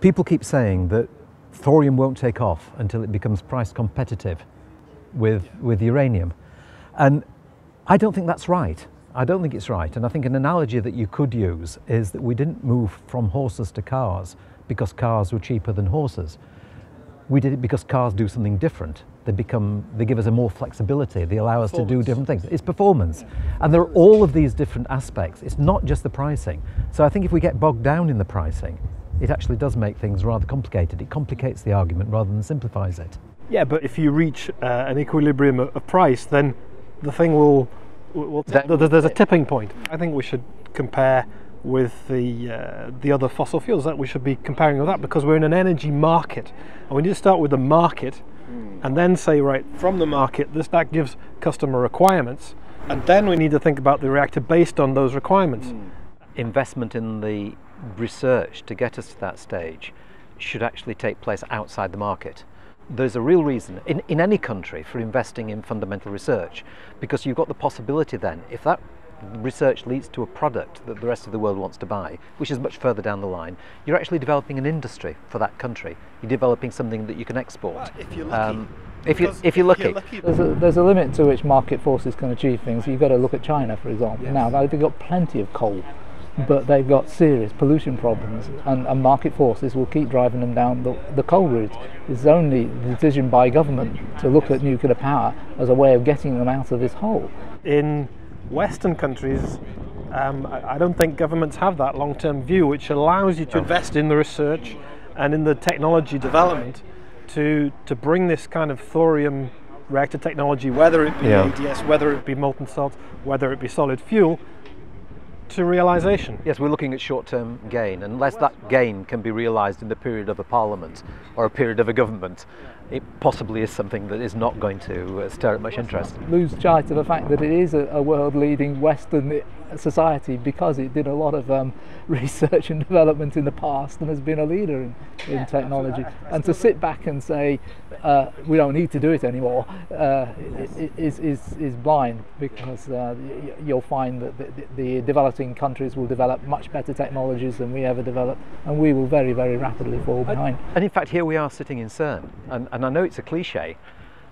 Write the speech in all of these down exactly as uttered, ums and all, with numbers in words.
People keep saying that thorium won't take off until it becomes price competitive with, yeah. with uranium. And I don't think that's right. I don't think it's right. And I think an analogy that you could use is that we didn't move from horses to cars because cars were cheaper than horses. We did it because cars do something different. They become, they give us a more flexibility. They allow us to do different things. It's performance. And there are all of these different aspects. It's not just the pricing. So I think if we get bogged down in the pricing, it actually does make things rather complicated. It complicates the argument rather than simplifies it. Yeah, but if you reach uh, an equilibrium of price, then the thing will, will that, there's a tipping point. I think we should compare with the uh, the other fossil fuels, that we should be comparing with that, because we're in an energy market, and we need to start with the market and then say, right, from the market this that gives customer requirements, and then we need to think about the reactor based on those requirements. Investment in the research to get us to that stage should actually take place outside the market. There's a real reason in, in any country for investing in fundamental research, because you've got the possibility then, if that research leads to a product that the rest of the world wants to buy, which is much further down the line, you're actually developing an industry for that country. You're developing something that you can export. Well, if you're lucky. Um, if, you, if you're lucky. You're lucky. There's, a, there's a limit to which market forces can achieve things. You've got to look at China, for example. Yes. Now, they've got plenty of coal, but they've got serious pollution problems, and, and market forces will keep driving them down the, the coal route. It's only the decision by government to look at nuclear power as a way of getting them out of this hole. In Western countries, um, I don't think governments have that long-term view, which allows you to invest in the research and in the technology development to, to bring this kind of thorium reactor technology, whether it be yeah. E D S, whether it be molten salt, whether it be solid fuel, to realisation. Yes, we're looking at short-term gain. Unless that gain can be realised in the period of a parliament or a period of a government, it possibly is something that is not going to uh, stir up much interest. Lose sight of the fact that it is a, a world-leading Western society because it did a lot of um, research and development in the past and has been a leader in, in yeah, technology. Absolutely. And to sit back and say uh, we don't need to do it anymore uh, is, is, is blind, because uh, you'll find that the, the developing countries will develop much better technologies than we ever developed, and we will very, very rapidly fall behind. And in fact, here we are sitting in CERN, and, and I know it's a cliche,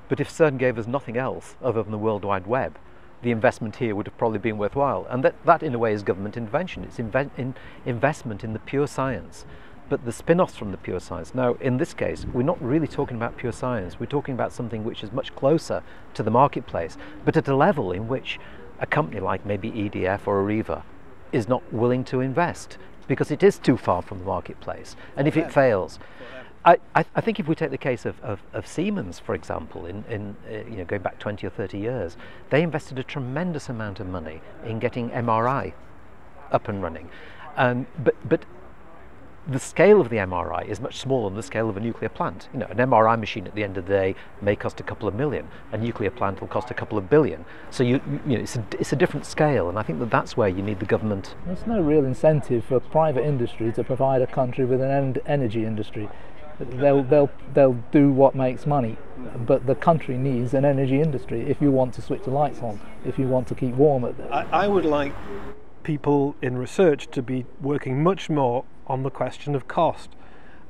but if CERN gave us nothing else other than the World Wide Web, the investment here would have probably been worthwhile. And that, that in a way, is government intervention. It's inve in investment in the pure science, but the spin-offs from the pure science. Now, in this case, we're not really talking about pure science. We're talking about something which is much closer to the marketplace, but at a level in which a company like maybe E D F or Arriva is not willing to invest, because it is too far from the marketplace. And if it fails, I, I think if we take the case of, of, of Siemens, for example, in, in uh, you know, going back twenty or thirty years, they invested a tremendous amount of money in getting M R I up and running. Um, but, but the scale of the M R I is much smaller than the scale of a nuclear plant. You know, an M R I machine at the end of the day may cost a couple of million. A nuclear plant will cost a couple of billion. So you, you know, it's a, it's a different scale, and I think that that's where you need the government. There's no real incentive for private industry to provide a country with an en- energy industry. They'll, they'll, they'll do what makes money, but the country needs an energy industry if you want to switch the lights on, if you want to keep warm. At the I, I would like people in research to be working much more on the question of cost,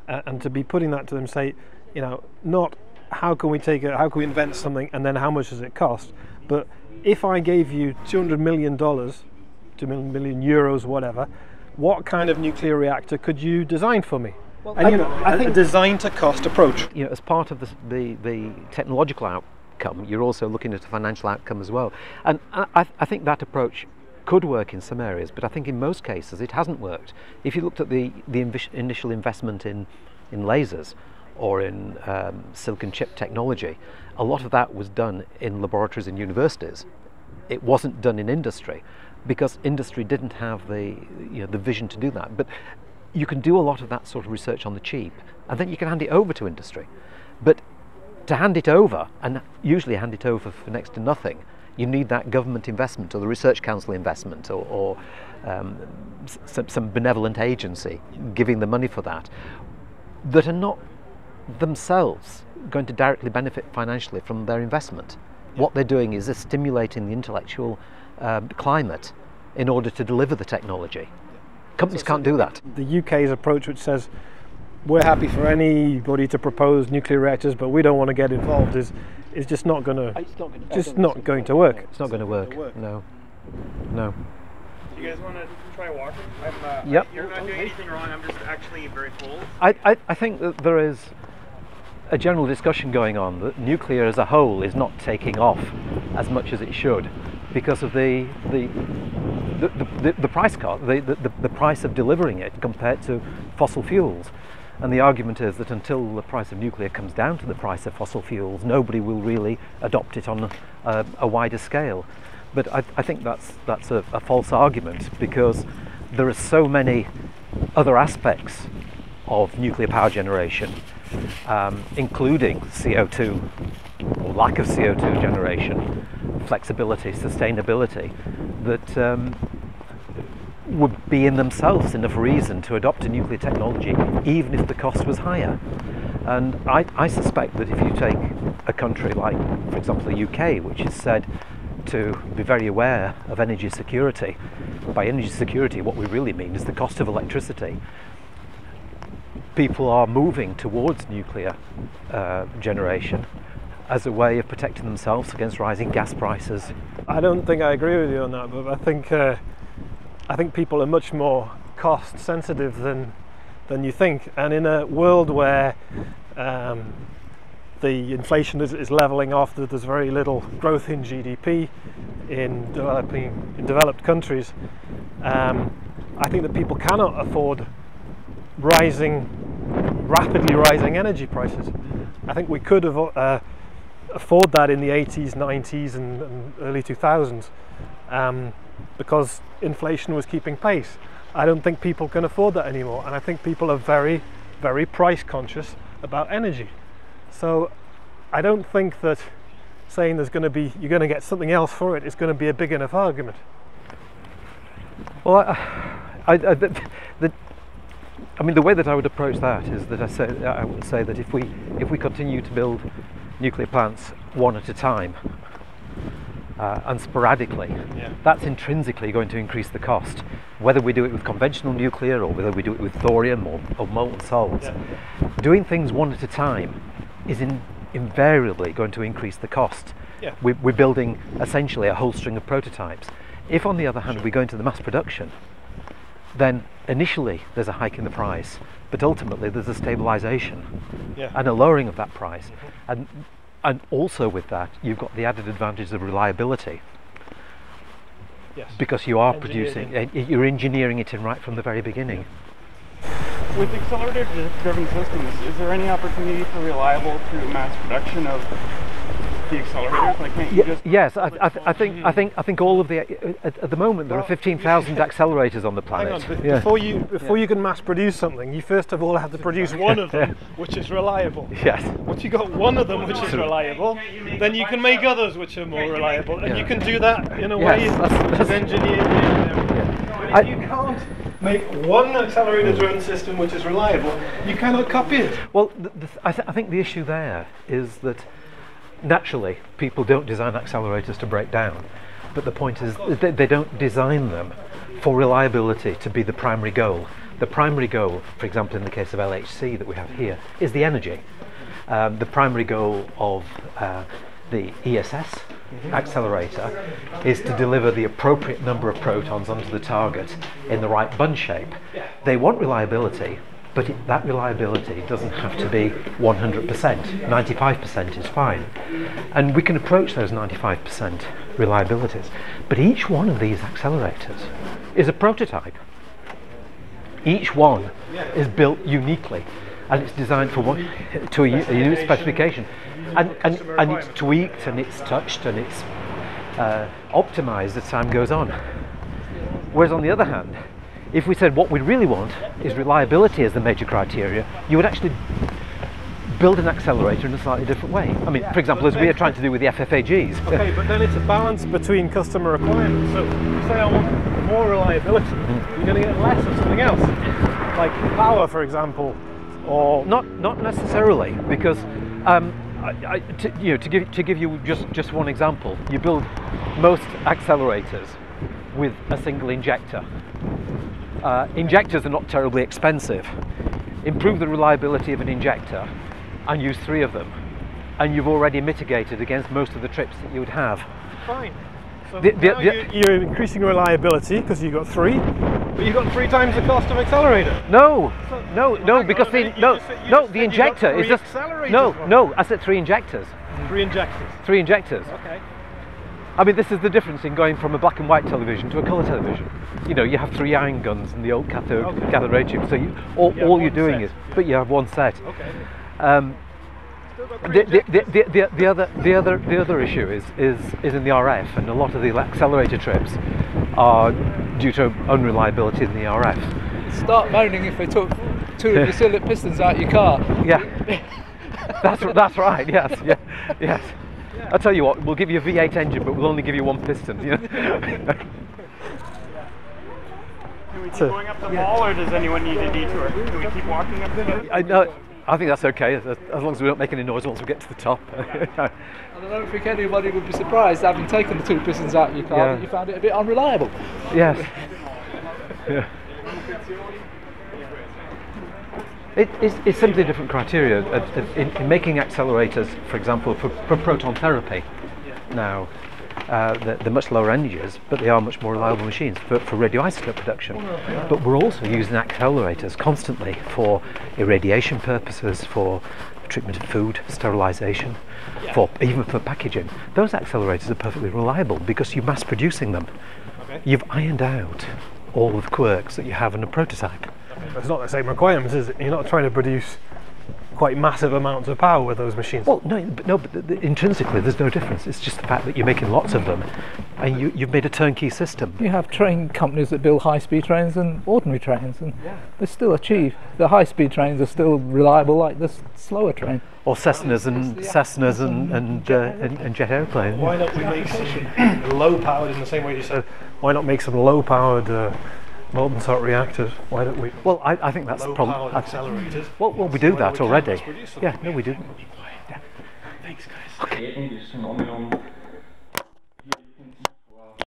uh, and to be putting that to them, say, you know, not how can we take it, how can we invent something and then how much does it cost, but if I gave you two hundred million dollars, two million euros, whatever, what kind of nuclear reactor could you design for me? Well, and, you know, I think a design to cost approach. You know, as part of the, the, the technological outcome, you're also looking at a financial outcome as well. And I, I think that approach could work in some areas, but I think in most cases it hasn't worked. If you looked at the, the initial investment in, in lasers or in um, silicon chip technology, a lot of that was done in laboratories and universities. It wasn't done in industry, because industry didn't have the, you know, the vision to do that. But you can do a lot of that sort of research on the cheap, and then you can hand it over to industry. But to hand it over, and usually hand it over for next to nothing, you need that government investment or the Research Council investment, or, or um, some, some benevolent agency giving the money for that, that are not themselves going to directly benefit financially from their investment. What they're doing is they're stimulating the intellectual uh, climate in order to deliver the technology. Companies can't do that. The U K's approach, which says we're happy for anybody to propose nuclear reactors, but we don't want to get involved. Is it's just not going to just not going to work. It's not going to work. No, no. Do you guys want to try walking? Uh, yep. You're not doing anything wrong. I'm just actually very full. I, I I think that there is a general discussion going on that nuclear as a whole is not taking off as much as it should because of the the the, the, the price cut, the, the the price of delivering it compared to fossil fuels. And the argument is that until the price of nuclear comes down to the price of fossil fuels, nobody will really adopt it on a, a wider scale. But I, I think that's that's a, a false argument, because there are so many other aspects of nuclear power generation, um, including C O two, or lack of C O two generation, flexibility, sustainability, that um, would be in themselves enough reason to adopt a nuclear technology, even if the cost was higher. And I, I suspect that if you take a country like, for example, the U K, which is said to be very aware of energy security, by energy security what we really mean is the cost of electricity, people are moving towards nuclear uh, generation as a way of protecting themselves against rising gas prices. I don't think I agree with you on that, but I think uh... I think people are much more cost sensitive than than you think, and in a world where um, the inflation is, is leveling off, that there's very little growth in G D P in developing in developed countries, um, I think that people cannot afford rising, rapidly rising energy prices. I think we could have uh, afford that in the eighties, nineties, and, and early two thousands. Um, because inflation was keeping pace. I don't think people can afford that anymore, and I think people are very, very price conscious about energy. So I don't think that saying there's going to be, you're going to get something else for it, is going to be a big enough argument. Well, I, I, I, the, the, I mean, the way that I would approach that is that I say I would say that if we if we continue to build nuclear plants one at a time, Uh, and sporadically, yeah, that's intrinsically going to increase the cost, whether we do it with conventional nuclear or whether we do it with thorium or, or molten salts. Yeah. Doing things one at a time is in, invariably going to increase the cost. Yeah. We, we're building essentially a whole string of prototypes. If on the other hand, sure, we go into the mass production, then initially there's a hike in the price, but ultimately there's a stabilisation, yeah, and a lowering of that price. Mm-hmm. and, And also with that, you've got the added advantage of reliability. Yes. Because you are producing, you're engineering it in right from the very beginning. With accelerator-driven systems, is there any opportunity for reliable through mass production of the accelerators? Like, can't you just yes, I, I, th I think I think I think all of the at, at the moment there well, are fifteen thousand accelerators on the planet. Hang on, yeah. Before you before yeah. you can mass produce something, you first of all have to produce one of them, yeah, which is reliable. Yes. Once you got one of them which is reliable, then you can make others which are more reliable, and yeah, you can do that in a yes, way that's, that's engineered. Yeah. I, you can't make one accelerator-driven system which is reliable, you cannot copy it. Well, the, the, I, th I think the issue there is that, naturally, people don't design accelerators to break down, but the point is they, they don't design them for reliability to be the primary goal. The primary goal, for example, in the case of L H C that we have here, is the energy. Um, the primary goal of uh, the E S S accelerator is to deliver the appropriate number of protons onto the target in the right bun shape. They want reliability, but it, that reliability doesn't have to be one hundred percent, ninety-five percent is fine. And we can approach those ninety-five percent reliabilities, but each one of these accelerators is a prototype. Each one is built uniquely, and it's designed for one, to a, a unique specification. And, and, and it's tweaked, and it's touched, and it's uh, optimized as time goes on. Whereas on the other hand, if we said what we really want is reliability as the major criteria, you would actually build an accelerator in a slightly different way. I mean, yeah, for example, as we are trying to do with the F F A Gs. Okay, but then it's a balance between customer requirements. So if you say I want more reliability, mm, you're going to get less of something else, like power, for example, or not. Not necessarily, because um, I, I, to, you know, to give to give you just just one example, you build most accelerators with a single injector. Uh, injectors are not terribly expensive. improve the reliability of an injector and use three of them, and you've already mitigated against most of the trips that you would have. Fine. So the, the, the, you, you're increasing reliability because you've got three. But you've got three times the cost of accelerator. No, so, no, well, no, because the no, said, no, the injector is just no, one. no. I said three injectors. Three injectors. Three injectors. Okay. I mean, this is the difference in going from a black and white television to a colour television. You know, you have three iron guns and the old cathode okay. cathode ray tube. So you, all, you all you're doing set. is, yeah. but you have one set. Okay. Um, The, the, the, the, the, other, the, other, the other issue is, is, is in the R F, and a lot of the accelerator trips are due to unreliability in the R F. Start moaning if they took two of your cylinder pistons out your car. Yeah, that's, that's right, yes, yes, yes. I'll tell you what, we'll give you a V eight engine, but we'll only give you one piston, you know. Do we keep going up the wall, or does anyone need a detour? Do we keep walking up the hill? I know. I think that's okay, as long as we don't make any noise once we get to the top. Yeah. No. And I don't think anybody would be surprised, having taken the two pistons out of your car, yeah. that you found it a bit unreliable. Yes. yeah. it, it's, it's simply different criteria. In, in making accelerators, for example, for, for proton therapy now, uh, they're, they're much lower energies, but they are much more reliable machines for, for radioisotope production. But we're also using accelerators constantly for irradiation purposes, for treatment of food, sterilisation, yeah. for even for packaging. Those accelerators are perfectly reliable because you're mass producing them. Okay. You've ironed out all of the quirks that you have in a prototype. Okay. But it's not the same requirements, is it? You're not trying to produce quite massive amounts of power with those machines. Well, no, but, no, but the, the, intrinsically there's no difference. It's just the fact that you're making lots of them, and you, you've made a turnkey system. You have train companies that build high-speed trains and ordinary trains, and yeah. they still achieve. The high-speed trains are still reliable, like the slower train. Or Cessnas and Cessnas and and, uh, and, and jet airplanes. Why not we make some low-powered in the same way you said? Why not make some low-powered? Uh, Molten salt reactors. Why don't we? Well, I, I think that's the problem. Accelerators. Well, well, we do that already. Yeah, no, we do. Thanks, guys. Okay.